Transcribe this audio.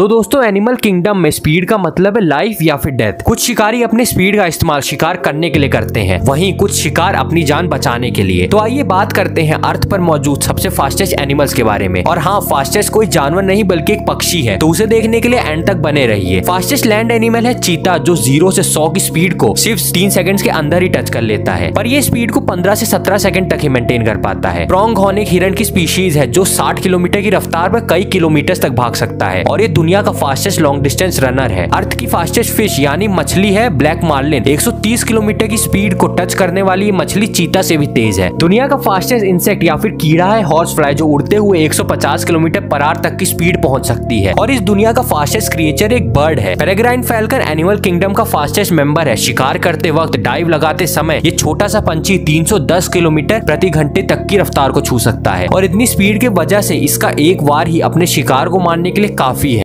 तो दोस्तों animal kingdom में स्पीड का मतलब है लाइफ या फिर डेथ। कुछ शिकारी अपने स्पीड का इस्तेमाल शिकार करने के लिए करते हैं, वहीं कुछ शिकार अपनी जान बचाने के लिए। तो आइए बात करते हैं अर्थ पर मौजूद सबसे फास्टेस्ट एनिमल्स के बारे में। और हाँ, फास्टेस्ट कोई जानवर नहीं बल्कि एक पक्षी है, तो उसे देखने के लिए एंड तक बने रहिए। फास्टेस्ट लैंड एनिमल है चीता, जो 0 से 100 की स्पीड को सिर्फ 3 सेकंड के अंदर ही टच कर लेता है, पर यह स्पीड को 15 से 17 सेकंड तक ही मेंटेन कर पाता है। प्रॉन्गहॉर्न एक हिरण की स्पीशीज है जो 60 किलोमीटर की रफ्तार में कई किलोमीटर तक भाग सकता है और ये दुनिया का फास्टेस्ट लॉन्ग डिस्टेंस रनर है। अर्थ की फास्टेस्ट फिश यानी मछली है ब्लैक मार्लिन, 130 किलोमीटर की स्पीड को टच करने वाली ये मछली चीता से भी तेज है। दुनिया का फास्टेस्ट इंसेक्ट या फिर कीड़ा है हॉर्स फ्लाई, जो उड़ते हुए 150 किलोमीटर पर आर तक की स्पीड पहुंच सकती है। और इस दुनिया का फास्टेस्ट क्रिएचर एक बर्ड है। पेरेग्राइन फैल्कन एनिमल किंगडम का फास्टेस्ट मेंबर है। शिकार करते वक्त डाइव लगाते समय ये छोटा सा पंछी 310 किलोमीटर प्रति घंटे तक की रफ्तार को छू सकता है और इतनी स्पीड की वजह से इसका एक बार ही अपने शिकार को मारने के लिए काफी है।